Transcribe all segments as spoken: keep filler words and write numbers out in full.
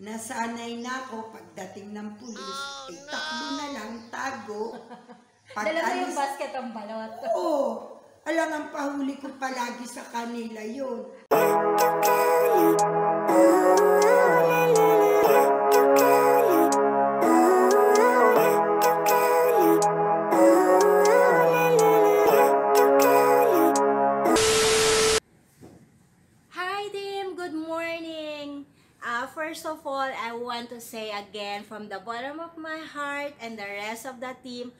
Nasanay na ako pagdating ng pulis, oh, eh, takbo no. na lang, tago. Dala mo yung basket ang balot. Oo. Alam, ang pahuli ko palagi sa kanila yun. First of all, I want to say again from the bottom of my heart and the rest of the team,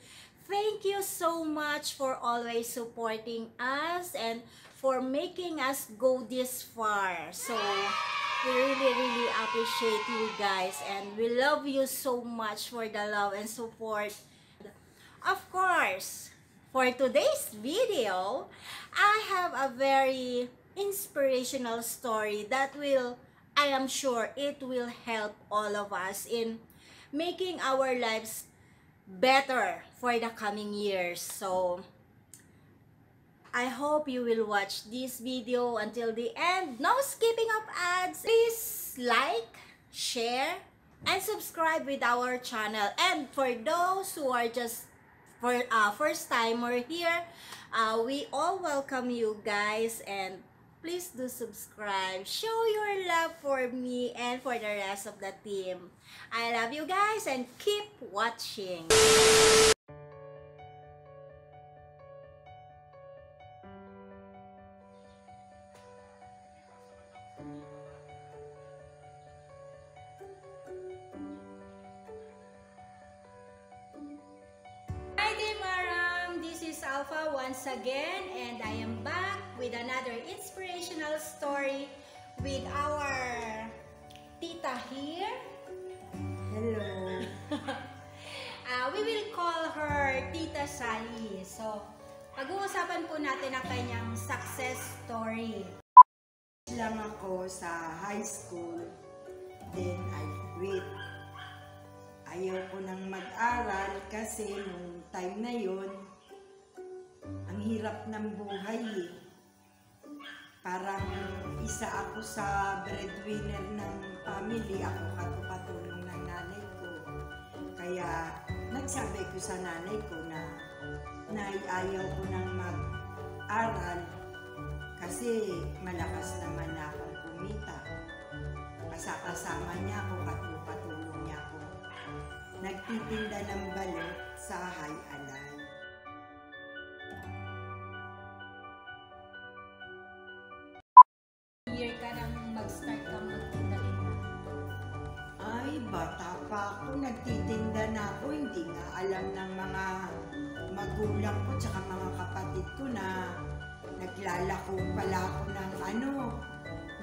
thank you so much for always supporting us and for making us go this far. So, we really, really appreciate you guys and we love you so much for the love and support. Of course, for today's video, I have a very inspirational story that will I am sure it will help all of us in making our lives better for the coming years. So, I hope you will watch this video until the end. No skipping of ads. Please like, share, and subscribe with our channel. And for those who are just for uh, first timer here, uh, we all welcome you guys and please do subscribe. Show your love for me and for the rest of the team. I love you guys and keep watching. Hi, Demaram. This is Alpha once again and I am back with another inspirational story with our tita here. Hello. uh, we will call her Tita Sally. So, pag-uusapan po natin ang kanyang success story. Lang ako sa high school, then I quit. Ayaw ko nang mag-aral kasi nung time na yon, ang hirap ng buhay eh. Parang isa ako sa breadwinner ng family. Ako katupatulong ng nanay ko. Kaya nagsabi ko sa nanay ko na naiayaw ko nang mag-aral kasi malakas naman ako kumita. Kasakasama niya ako, katupatulong niya ako. Nagtitinda ng balot sa Hay-Alay. Bata pa ako, nagtitinda na ako, hindi nga alam ng mga magulang ko tsaka mga kapatid ko na naglalako pala ako ng ano,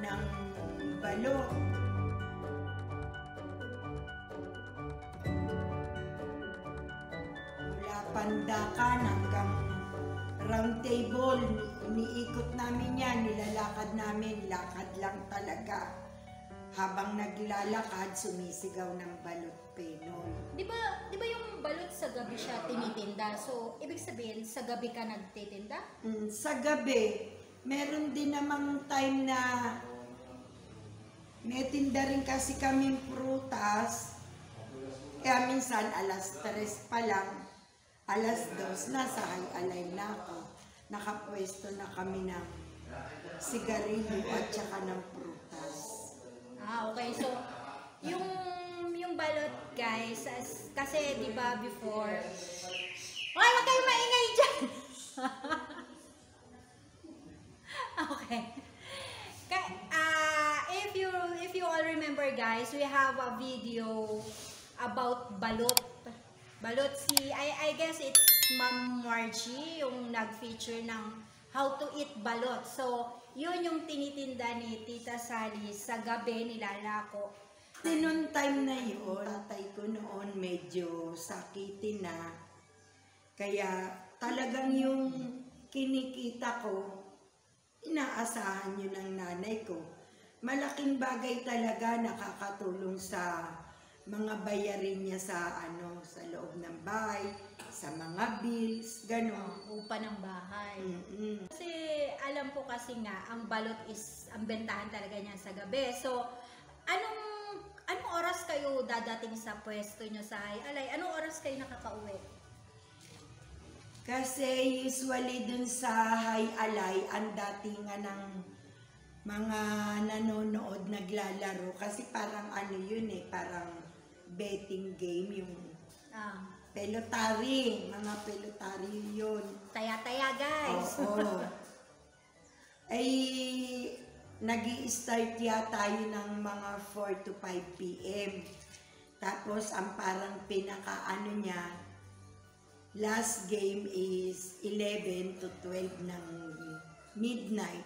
ng balot. Mula Pandakan hanggang Round Table, iniikot namin yan, nilalakad namin, lakad lang talaga. Habang naglalakad, sumisigaw ng balot Pinoy. Di ba, di ba yung balot sa gabi siya tinitinda? So, ibig sabihin, sa gabi ka nagtitinda? Mm, sa gabi. Meron din namang time na may tinda rin kasi kaming prutas. Kaya minsan, alas tres pa lang, alas dos, nasa Hay-Alay na ako. Nakapwesto na kami ng sigarilyo at saka ng prutas. Ah, okay. So, yung yung balot, guys, as, kasi di ba before... Ay, wag kayo maingay dyan! Okay. Uh, if you if you all remember, guys, we have a video about balot. Balot si... I, I guess it's Ma'am Margie yung nag-feature ng How to Eat Balot. So, yun yung tinitinda ni Tita Sally sa gabi nilalako. Noong time na yun, tatay ko noon medyo sakitin na. Kaya talagang yung kinikita ko, inaasahan yun ng nanay ko. Malaking bagay talaga, nakakatulong sa mga bayarin niya sa ano, sa loob ng bahay, sa mga bills, gano'n. Upa ng bahay. Mm-mm. Kasi alam ko kasi nga, ang balot is, ang bentahan talaga niya sa gabi. So, anong, anong dadating sa pwesto nyo sa high alay, anong oras kayo nakakauwi? Kasi usually dun sa high alay, ang dating nga ng mga nanonood naglalaro. Kasi parang ano yun eh, parang betting game yung ah. pelotari. Mga pelotari yun. Taya-taya guys. Oo. Ay, nag-i-start yata yun ng mga four to five p m Tapos, ang parang pinaka-ano niya, last game is eleven to twelve ng midnight.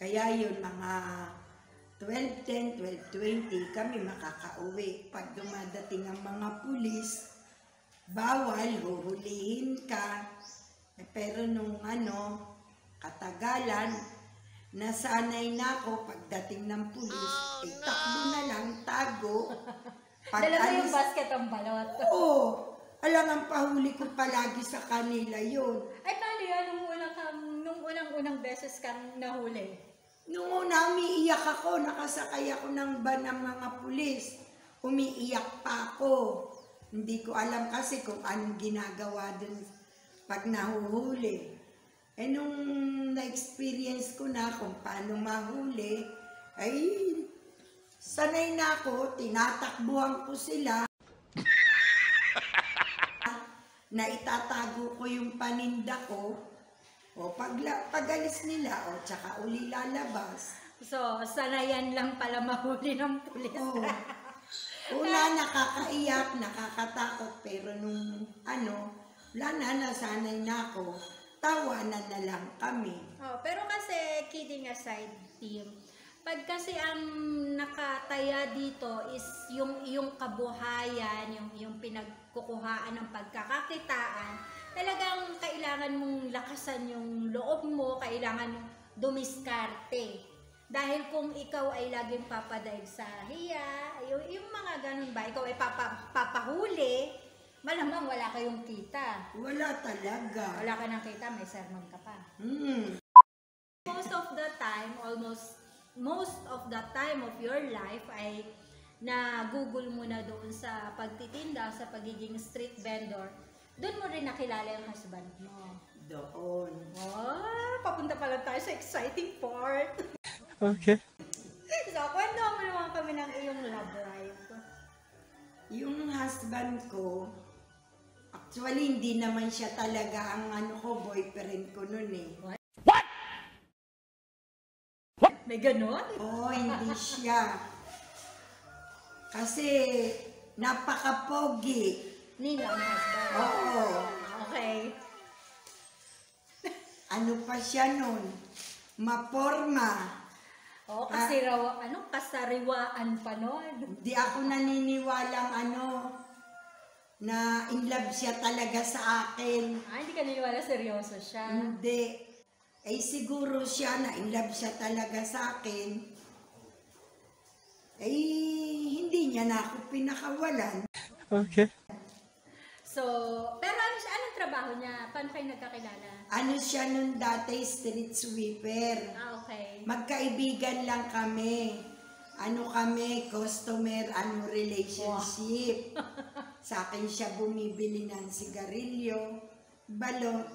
Kaya yun, mga twelve ten, twelve twenty, kami makakauwi. Pag dumadating ang mga pulis, bawal, huhulihin ka. Pero nung ano, katagalan, nasanay na ako pagdating ng pulis, oh, eh, takbo no. na lang, tago. Dala mo yung basket ang balot. Oo. Alam ang pahuli ko palagi sa kanila yun. Ay, paano yun? Nung unang-unang unang, unang beses kang nahuli? Nung una, umiiyak ako. Nakasakay ako ng van ng mga pulis. Umiiyak pa ako. Hindi ko alam kasi kung anong ginagawa dun pag nahuhuli. Eh, nung na-experience ko na kung paano mahuli, ay, sanay na ako, tinatakbuhan ko sila. Na itatago ko yung paninda ko, o pagla pagalis nila, o tsaka uli lalabas. So, sanayan lang pala mahuli ng pulis. Oo. Una, nakakaiyak, nakakatakot, pero nung ano, wala na, nasanay na ako. Tawanan na lang kami. Oh, pero kasi, kidding aside, team, pag kasi ang nakataya dito is yung iyong kabuhayan, yung iyong pinagkukuhaan ng pagkakakitaan, talagang kailangan mong lakasan yung loob mo, kailangan mong dumiskarte. Dahil kung ikaw ay laging papadaig sa hiya, yung, yung mga ganun ba, ikaw ay papa, papahuli, malamang wala kayong kita. Wala talaga. Wala ka ng kita, may sermon ka pa. Mm. Most of the time, almost, most of the time of your life ay na-google mo na doon sa pagtitinda, sa pagiging street vendor. Doon mo rin nakilala yung husband mo. Doon. Oh, papunta pala tayo sa exciting part. Okay. So, kwento mo naman kami ng iyong love life. Yung husband ko, actually, hindi naman siya talaga ang ano ko, boyfriend ko nun eh. What? What? What? May ganun? Oo, oh, hindi siya. Kasi, napaka-pogi. Nino ang husband? Oo. Okay. Ano pa siya nun? Maporma. Oo, oh, kasi ah, raw, ano, kasariwaan pa nun. Hindi ako naniniwalang ano, na in love siya talaga sa akin. Ah, hindi ka naniwala, seryoso siya? Hindi. Eh, siguro siya na in love siya talaga sa akin. Eh, hindi niya na ako pinakawalan. Okay. So, pero ano siya, anong trabaho niya? Paano kayo nagkakilala? Ano siya nun dati, street sweeper. Ah, okay. Magkaibigan lang kami. Ano kami, customer, ano relationship. Wow. Sa akin siya bumibili ng sigarilyo, balot.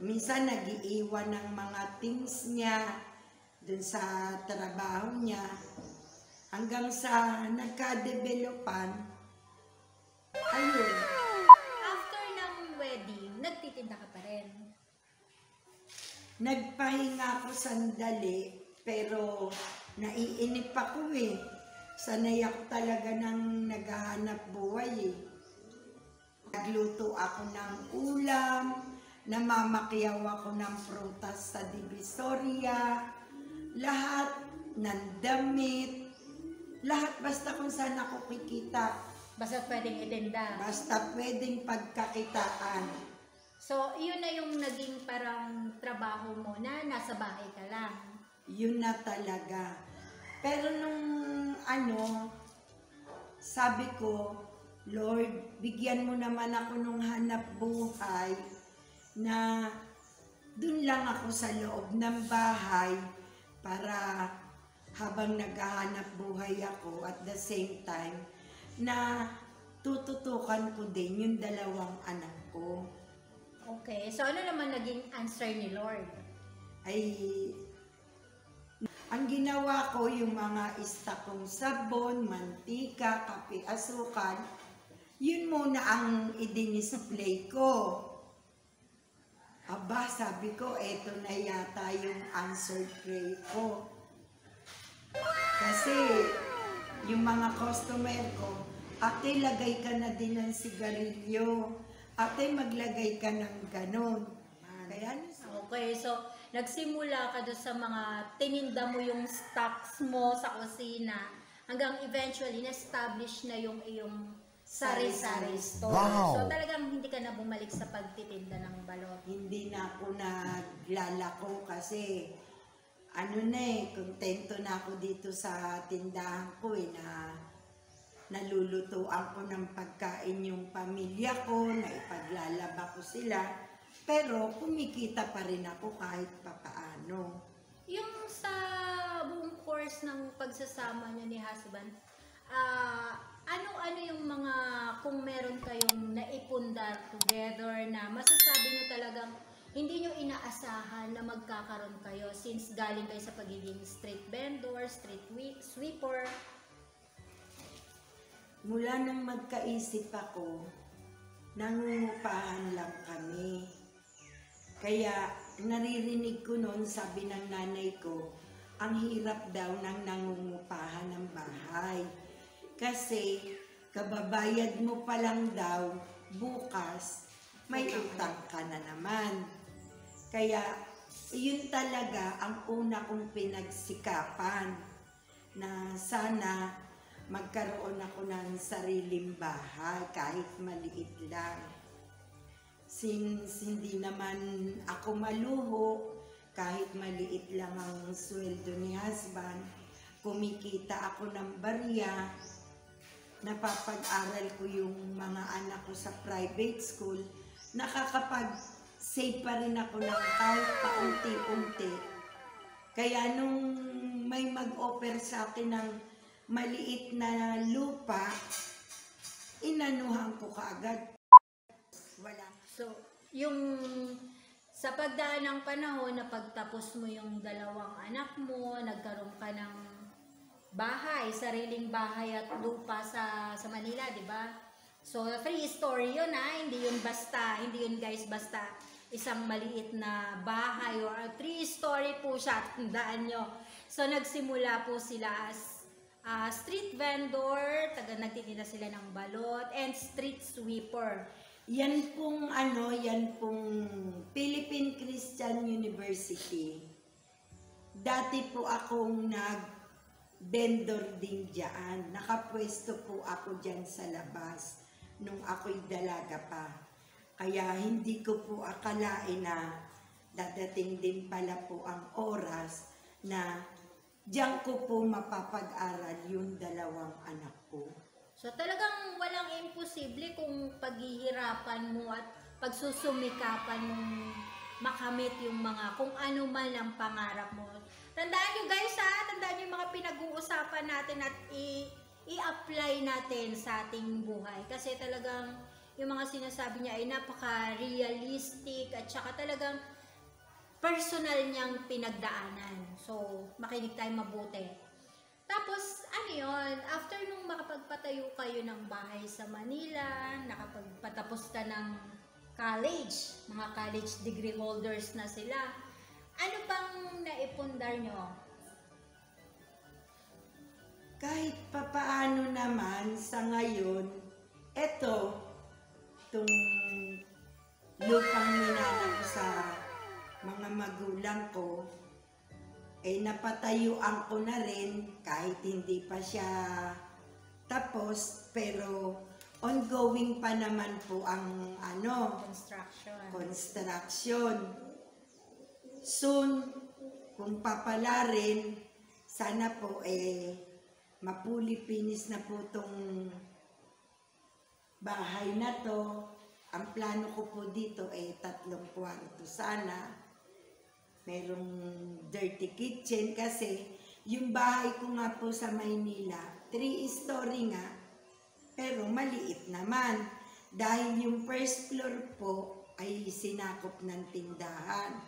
Minsan nag-iiwan ng mga things niya dun sa trabaho niya. Hanggang sa nagka-developan. Ayun. After ng wedding, nagtitinda ka pa rin? Nagpahinga ko sandali, pero naiinip ako eh. Sanay ako talaga ng naghahanap buhay eh. Nagluto ako ng ulam, namamakyaw ako ng prutas sa Divisoria, lahat ng damit, lahat basta kung saan ako kikita. Basta pwedeng itinda. Basta pwedeng pagkakitaan. So, yun na yung naging parang trabaho mo na nasa bahay ka lang. Yun na talaga. Pero nung ano, sabi ko, Lord, bigyan mo naman ako nung hanap buhay na dun lang ako sa loob ng bahay para habang naghahanap buhay ako at the same time, na tututukan ko din yung dalawang anak ko. Okay. So, ano naman naging answer ni Lord? Ay, ang ginawa ko yung mga istakong sabon, mantika, kape, asukan, yun muna ang i-display ko. Aba, sabi ko, eto na yata yung answered prayer ko. Kasi, yung mga customer ko, ate, lagay ka na din ng sigarilyo. Ate, maglagay ka ng ganun. Kaya, okay, so, nagsimula ka doon sa mga tininda mo yung stocks mo sa kusina hanggang eventually, na-establish na yung iyong sari-sari store. Wow. So talagang hindi ka na bumalik sa pagtitinda ng balot. Hindi na ako naglalako kasi ano na eh, kontento na ako dito sa tindahan ko eh, na nalulutuan ko ng pagkain yung pamilya ko, na ipaglalaba ko sila, pero kumikita pa rin ako kahit papaano. Yung sa buong course ng pagsasama niyo ni husband, ah, uh, ano-ano yung mga, kung meron kayong naipundar together na masasabi nyo talagang hindi nyo inaasahan na magkakaroon kayo since galing kayo sa pagiging street vendor, street sweeper? Mula nang magkaisip ako, nangungupahan lang kami. Kaya naririnig ko noon, sabi ng nanay ko, ang hirap daw ng nangungupahan ng bahay. Kasi, kababayad mo pa lang daw, bukas, may utang ka na naman. Kaya, yun talaga ang una kong pinagsikapan na sana magkaroon ako ng sariling bahay kahit maliit lang. Since hindi naman ako maluho, kahit maliit lang ang sweldo ni husband, kumikita ako ng barya. Napapag-aral ko yung mga anak ko sa private school, nakakapag-save pa rin ako ng kahit paunti-unti. Kaya nung may mag-offer sa akin ng maliit na lupa, inanuhan ko kaagad. Wala. So, yung sa pagdaan ng panahon, na pagtapos mo yung dalawang anak mo, nagkaroon ka ng bahay, sariling bahay at lupa sa sa Manila, di ba? So, free story yun ha, hindi yun basta, hindi yun guys basta isang maliit na bahay or three story po siya, tandaan nyo. So, nagsimula po sila as uh, street vendor, taga nagtitinda sila ng balot, and street sweeper. Yan pong ano, yan pong Philippine Christian University. Dati po akong nag vendor din dyan. Nakapwesto po ako dyan sa labas nung ako'y dalaga pa. Kaya hindi ko po akalain na dadating din pala po ang oras na dyan ko po mapapag-aral yung dalawang anak ko. So talagang walang imposible kung paghihirapan mo at pagsusumikapan mo makamit yung mga kung ano man ang pangarap mo. Tandaan nyo guys ha, tandaan nyo yung mga pinag-uusapan natin at i-apply natin sa ating buhay. Kasi talagang yung mga sinasabi niya ay napaka-realistic at saka talagang personal niyang pinagdaanan. So, makinig tayo mabuti. Tapos, ano yun, after nung makapagpatayo kayo ng bahay sa Manila, nakapagpatapos ka ng college, mga college degree holders na sila, ano bang naipundar nyo? Kahit papaano naman sa ngayon, eto, itong lupang ninanap sa mga magulang ko, eh napatayuan ko na rin kahit hindi pa siya tapos, pero ongoing pa naman po ang ano, construction. Construction. Soon, kung papala rin, sana po eh mapuli finish na po tong bahay na to. Ang plano ko po dito eh tatlong kwarto sana. Merong dirty kitchen kasi yung bahay ko nga po sa Maynila, three-story nga. pero maliit naman. Dahil yung first floor po ay sinakop ng tindahan.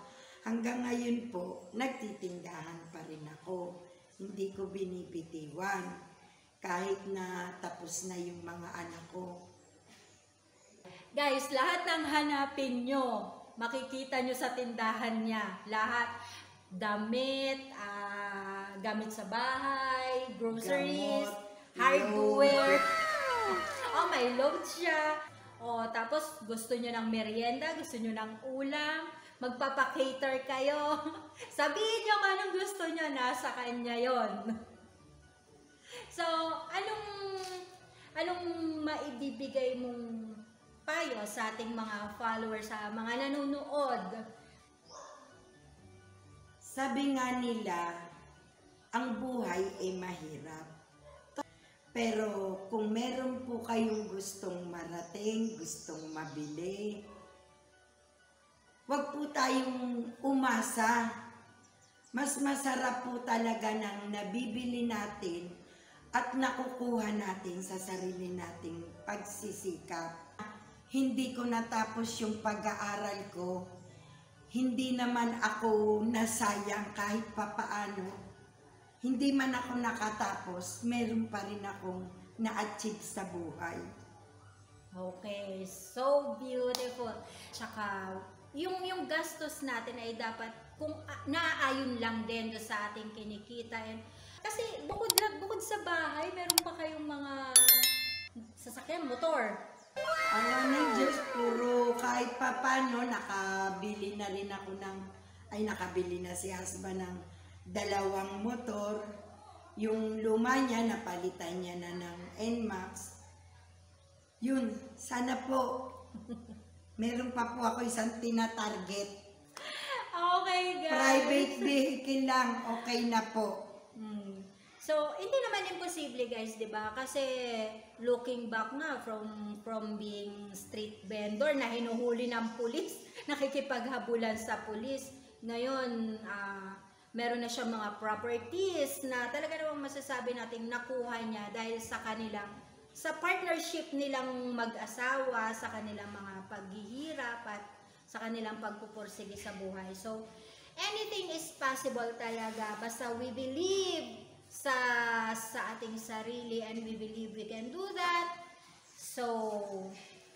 Hanggang ngayon po, nagtitindahan pa rin ako. Hindi ko binibitiwan. Kahit na tapos na yung mga anak ko. Guys, lahat ng hanapin nyo, makikita nyo sa tindahan niya. Lahat. Damit, uh, gamit sa bahay, groceries, gamot, hardware. Wow! Oh, may load siya. O, tapos gusto nyo ng merienda, gusto nyo ng ulam, magpapakater kayo. Sabihin nyo kung anong gusto nyo, nasa kanya yon. So, anong, anong maibibigay mong payo sa ating mga followers, sa mga nanonood? Sabi nga nila, ang buhay ay mahirap. Pero kung meron po kayong gustong marating, gustong mabili, wag po tayong umasa. Mas masarap po talaga ng nabibili natin at nakukuha natin sa sarili nating pagsisikap. Hindi ko natapos yung pag-aaral ko. Hindi naman ako nasayang kahit papaano. Hindi man ako nakatapos, meron pa rin akong na-achieve sa buhay. Okay, so beautiful. Tsaka, yung, yung gastos natin ay dapat kung naaayon lang din sa ating kinikita. And, kasi bukod, bukod sa bahay, meron pa kayong mga sasakyan, motor. Alam ng Diyos, puro kahit papano nakabili na rin ako ng, ay nakabili na si husband ng dalawang motor. Yung luma niya, napalitan niya na ng N-Max. Yun, sana po. Meron pa po ako isang tina-target. Okay, guys. Private vehicle lang, okay na po. Hmm. So, hindi naman imposible, guys, di ba? Kasi looking back nga from from being street vendor na hinuhuli ng pulis, nakikipaghabulan sa pulis. Ngayon, uh, meron na siyang mga properties na talaga namang masasabi natin nakuha niya dahil sa kanilang, sa partnership nilang mag-asawa, sa kanilang mga paghihirap at sa kanilang pagpupursige sa buhay. So, anything is possible talaga. Basta we believe sa sa ating sarili and we believe we can do that. So,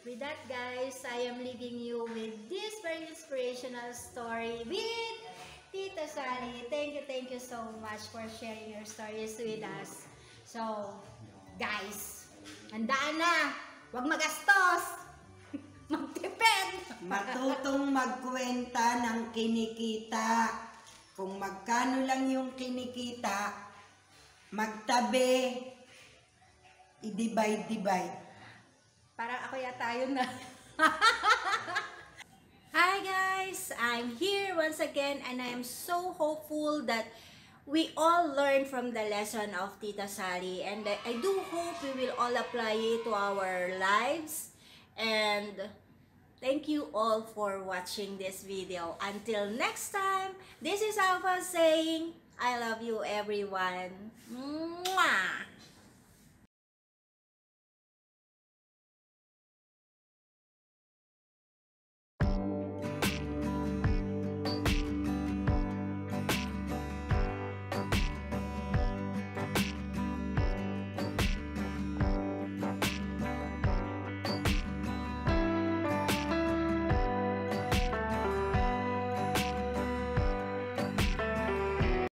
with that, guys, I am leaving you with this very inspirational story with Tita Sally. Thank you, thank you so much for sharing your stories with us. So, guys, handaan na! Huwag magastos! Magtipid! Matutong magkwenta ng kinikita. Kung magkano lang yung kinikita, magtabi, i-divide-divide. Parang ako yata yun na. Hi guys! I'm here once again and I am so hopeful that we all learn from the lesson of Tita Sally, and I do hope we will all apply it to our lives. And thank you all for watching this video. Until next time, this is Alpha saying, I love you everyone. Mwah!